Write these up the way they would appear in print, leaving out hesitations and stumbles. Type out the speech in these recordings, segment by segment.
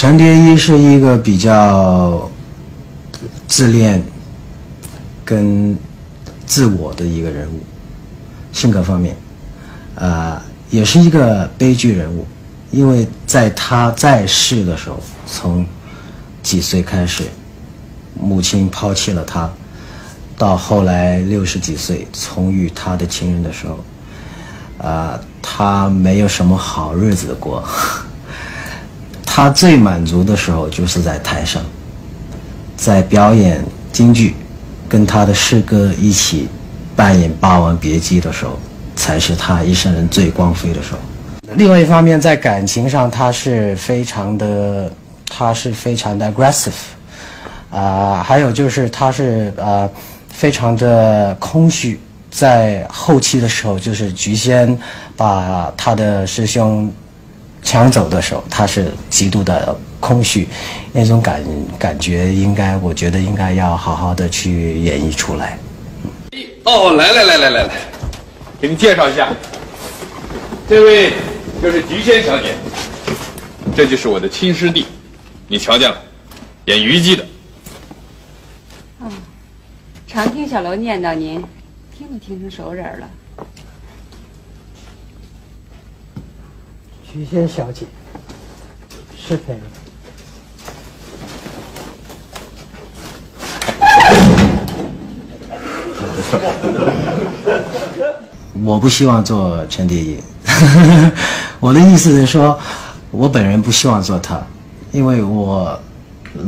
程蝶衣是一个比较自恋跟自我的一个人物，性格方面，也是一个悲剧人物，因为在他在世的时候，从几岁开始，母亲抛弃了他，到后来60几岁重遇他的情人的时候，他没有什么好日子过。 他最满足的时候就是在台上，在表演京剧，跟他的师哥一起扮演《霸王别姬》的时候，才是他一生人最光辉的时候。另外一方面，在感情上，他是非常的 aggressive， 还有就是他是非常的空虚，在后期的时候，就是菊仙把他的师兄 抢走的时候，他是极度的空虚，那种感觉我觉得应该要好好的去演绎出来。哦，来，给你介绍一下，这位就是菊仙小姐，这就是我的亲师弟，你瞧见了，演虞姬的。啊、哦，常听小楼念叨您，听都听成熟人了。 菊仙小姐，是非了。我不希望做程蝶衣，我的意思是说，我本人不希望做他，因为我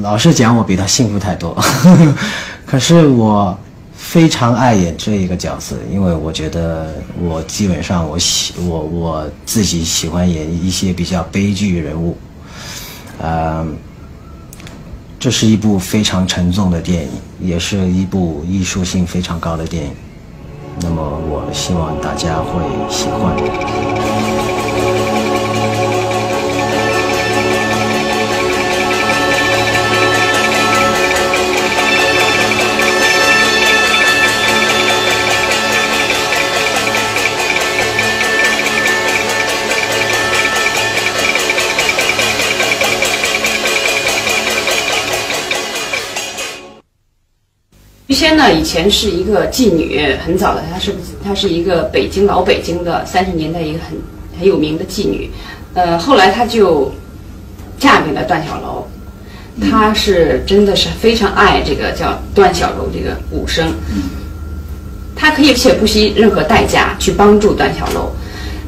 老实讲，我比他幸福太多。可是我非常爱演这一个角色，因为我觉得我基本上我自己喜欢演一些比较悲剧人物，这是一部非常沉重的电影，也是一部艺术性非常高的电影，那么我希望大家会喜欢。 菊仙呢，以前是一个妓女，很早的，她是一个老北京的30年代一个很有名的妓女，后来她就嫁给了段小楼，她是真的是非常爱这个叫段小楼这个武生，她可以且不惜任何代价去帮助段小楼，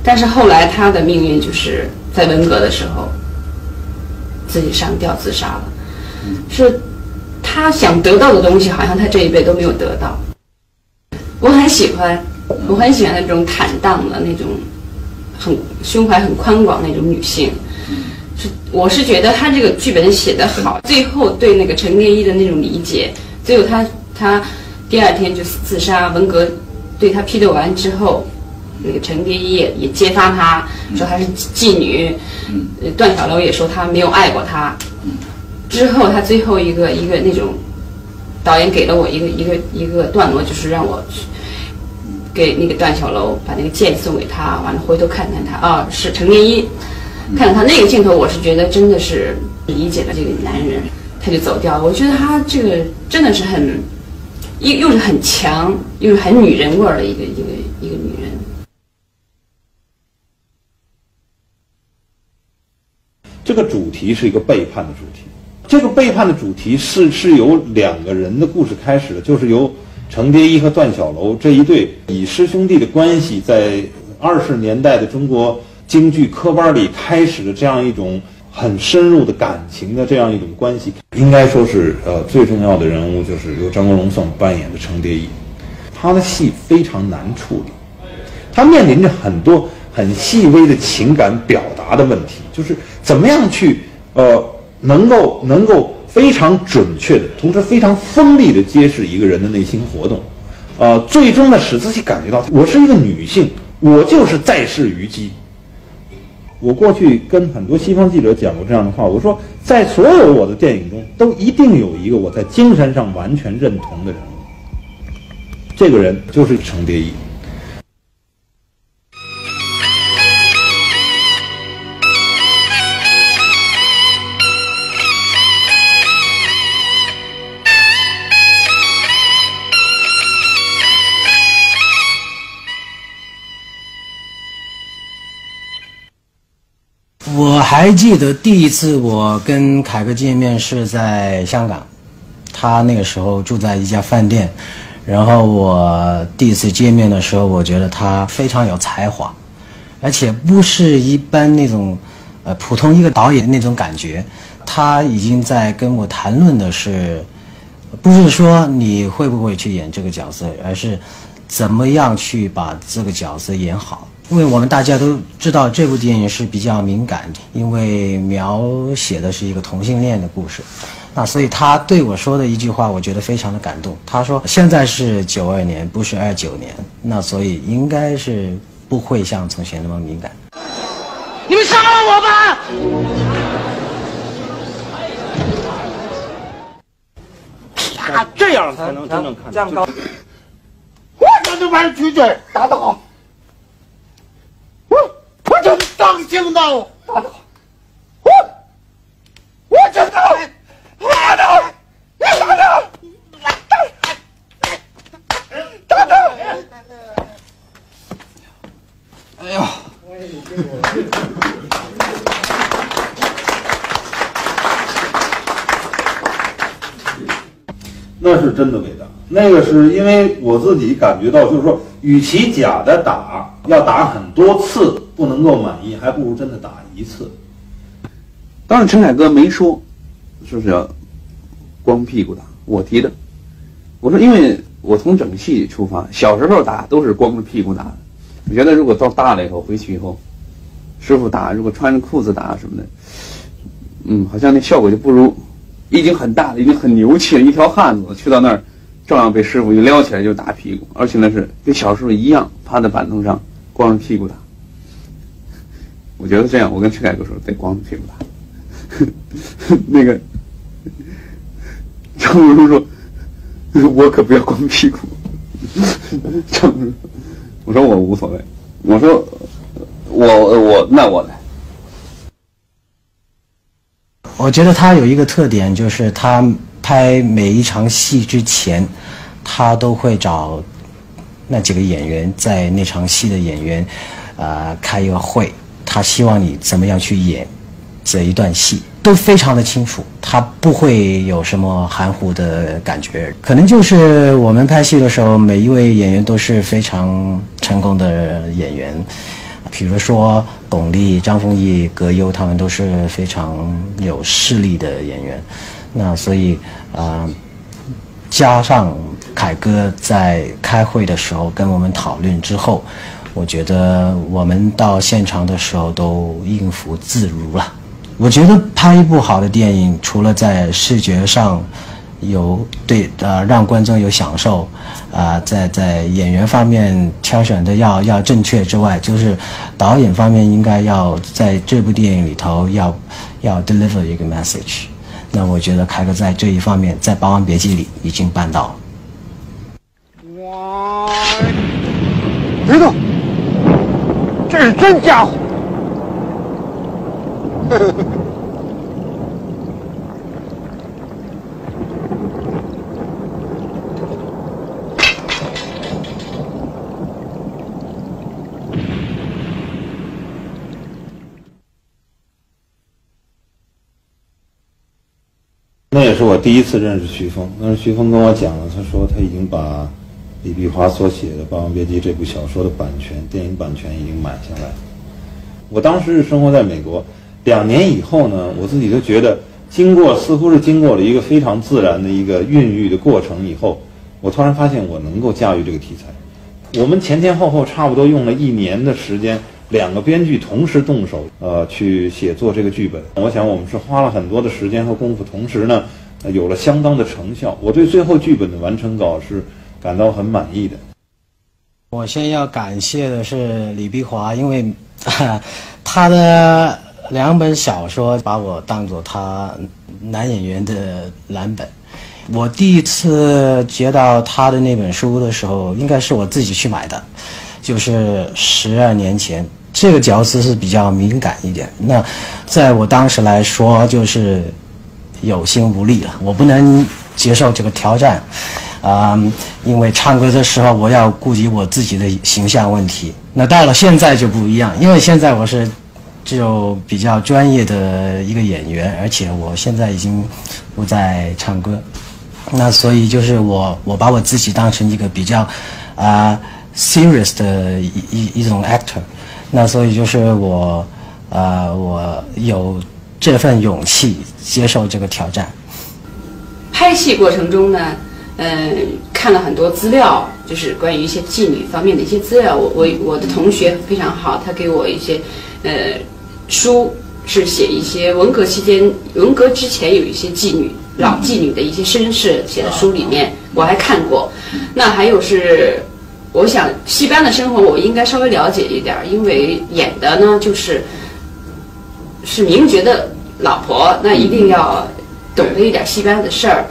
但是后来她的命运就是在文革的时候自己上吊自杀了，是。 他想得到的东西，好像他这一辈都没有得到。我很喜欢那种坦荡的那种，胸怀很宽广那种女性。我是觉得他这个剧本写得好，最后对那个程蝶衣的那种理解，最后他第二天就自杀，文革对他批斗完之后，那个程蝶衣也揭发他，说他是妓女，段小楼也说他没有爱过他。 之后，他最后一个那种，导演给了我一个段落，就是让我给那个段小楼把那个剑送给他，完了回头看看他啊，是程蝶衣，看到他那个镜头，我是觉得真的是理解了这个男人，他就走掉了。我觉得他这个真的是又是很强，又是很女人味儿的一个女人。 这个主题是一个背叛的主题，这个背叛的主题是由2个人的故事开始的，就是由程蝶衣和段小楼这一对以师兄弟的关系，在20年代的中国京剧科班里开始的这样一种很深入的感情的这样一种关系，应该说是最重要的人物就是由张国荣所扮演的程蝶衣，他的戏非常难处理，他面临着很多 很细微的情感表达的问题，就是怎么样去能够非常准确的，同时非常锋利的揭示一个人的内心活动，最终呢使自己感觉到我是一个女性，我就是在世虞姬。我过去跟很多西方记者讲过这样的话，我说在所有我的电影中都一定有一个我在精神上完全认同的人物，这个人就是程蝶衣。还记得第一次我跟凯哥见面是在香港，他那个时候住在一家饭店，然后我第一次见面的时候，我觉得他非常有才华，而且不是一般那种，普通一个导演那种感觉。他已经在跟我谈论的是，不是说你会不会去演这个角色，而是怎么样去把这个角色演好。 因为我们大家都知道，这部电影是比较敏感，因为描写的是一个同性恋的故事，那所以他对我说的一句话，我觉得非常的感动。他说：“现在是92年，不是29年，那所以应该是不会像从前那么敏感。”你们杀了我吧！啪，这样才能真正看。这样高，我这就玩曲嘴，打得好。 我真当心的，我真的，妈的，你妈的，大的，哎呦！那是真的伟大。那个是因为我自己感觉到，就是说，与其假的打，要打很多次。 不能够满意，还不如真的打一次。当时陈凯歌没说，说是要光屁股打，我提的。我说，因为我从整戏出发，小时候打都是光着屁股打的。我觉得如果到大了以后，回去以后，师傅打，如果穿着裤子打什么的，好像那效果就不如已经很大了，已经很牛气了，一条汉子去到那儿，照样被师傅一撩起来就打屁股，而且那是跟小时候一样，趴在板凳上光着屁股打。 我觉得这样，我跟陈凯歌说得光着屁股打。那个张文说：“我可不要光屁股。”张文说：“我说我无所谓。”我说：“我那我来。”我觉得他有一个特点，就是他拍每一场戏之前，他都会找那几个演员，在那场戏的演员开一个会。 他希望你怎么样去演这一段戏，都非常的清楚，他不会有什么含糊的感觉。可能就是我们拍戏的时候，每一位演员都是非常成功的演员，比如说巩俐、张丰毅、葛优，他们都是非常有势力的演员。那所以加上凯哥在开会的时候跟我们讨论之后。 我觉得我们到现场的时候都应付自如了。我觉得拍一部好的电影，除了在视觉上有让观众有享受，在演员方面挑选的要正确之外，就是导演方面应该要在这部电影里头要 deliver 一个 message。那我觉得凯哥在这一方面，在《霸王别姬》里已经办到了。哇！别动！ 这是真家伙！那也是我第一次认识徐峰。那是徐峰跟我讲了，他说他已经把。 李碧华所写的《霸王别姬》这部小说的版权，电影版权已经买下来了。我当时是生活在美国，2年以后呢，我自己就觉得，似乎是经过了一个非常自然的一个孕育的过程以后，我突然发现我能够驾驭这个题材。我们前后差不多用了1年的时间，2个编剧同时动手，去写作这个剧本。我想我们是花了很多的时间和功夫，同时呢，有了相当的成效。我对最后剧本的完成稿是。 感到很满意的。我先要感谢的是李碧华，因为他的2本小说把我当做他男演员的蓝本。我第一次接到他的那本书的时候，应该是我自己去买的，就是12年前。这个角色是比较敏感一点，那在我当时来说就是有心无力了，我不能接受这个挑战。 因为唱歌的时候，我要顾及我自己的形象问题。那到了现在就不一样，因为现在我是就比较专业的一个演员，而且我现在已经不再唱歌，那所以就是我把我自己当成一个比较serious 的一种 actor， 那所以就是我有这份勇气接受这个挑战。拍戏过程中呢，看了很多资料，就是关于一些妓女方面的一些资料。我的同学非常好，他给我一些书，是写一些文革之前有一些妓女、老妓女的一些身世写的书里面，我还看过。那还有是，我想戏班的生活我应该稍微了解一点，因为演的呢就是名角的老婆，那一定要懂得一点戏班的事儿。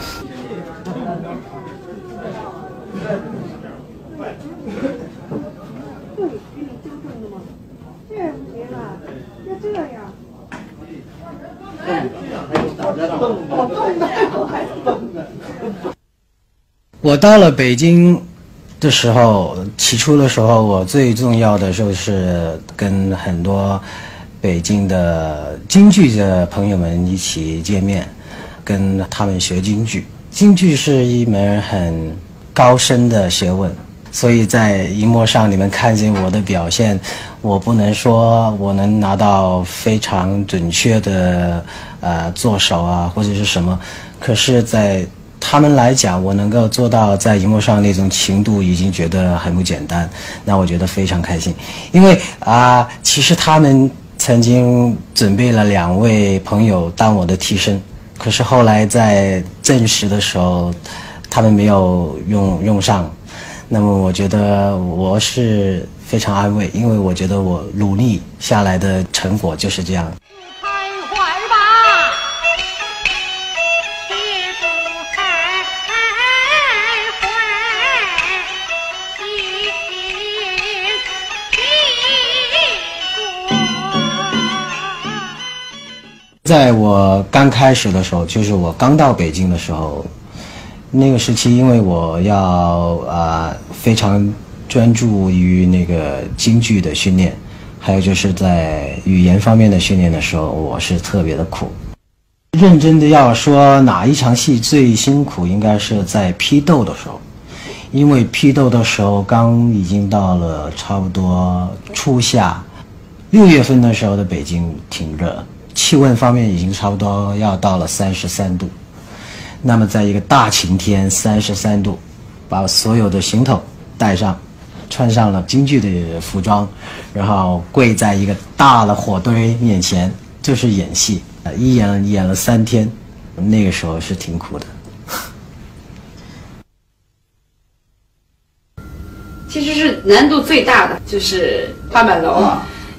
我到了北京的时候，起初的时候，我最重要的就是跟很多北京的京剧的朋友们一起见面，跟他们学京剧。京剧是一门很高深的学问，所以在荧幕上你们看见我的表现，我不能说我能拿到非常准确的做手啊或者是什么，可是在他们来讲，我能够做到在荧幕上那种情度，已经觉得很不简单。那我觉得非常开心，因为其实他们曾经准备了2位朋友当我的替身，可是后来在证实的时候，他们没有用上。那么我觉得我是非常安慰，因为我觉得我努力下来的成果就是这样。在我刚开始的时候，就是我刚到北京的时候，那个时期，因为我要非常专注于那个京剧的训练，还有就是在语言方面的训练的时候，我是特别的苦。认真的要说哪一场戏最辛苦，应该是在批斗的时候，因为批斗的时候刚已经到了差不多初夏，6月份的时候的北京挺热。气温方面已经差不多要到了33度，那么在一个大晴天33度，把所有的行头带上，穿上了京剧的服装，然后跪在一个大的火堆面前，就是演戏，演了3天，那个时候是挺苦的。其实是难度最大的就是花满楼，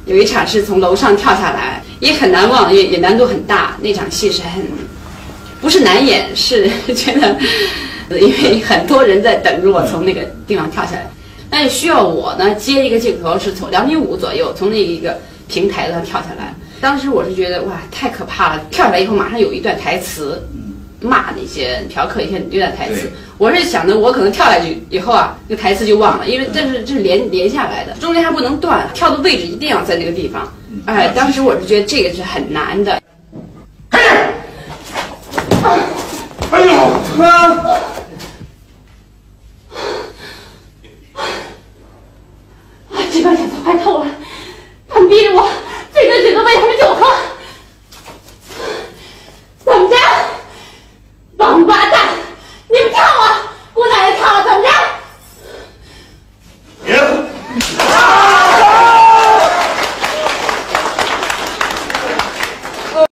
有一场是从楼上跳下来。也很难忘，也难度很大。那场戏是不是难演，是觉得因为很多人在等着我从那个地方跳下来，那也需要我呢接一个镜头，是从2.5米左右从那一个平台上跳下来。当时我是觉得哇太可怕了，跳下来以后马上有一段台词，骂那些嫖客一段台词，我是想着我可能跳下去以后那台词就忘了，因为这是连下来的，中间还不能断，跳的位置一定要在那个地方。哎，当时我是觉得这个是很难的。哎呦！这把剪刀拍透了。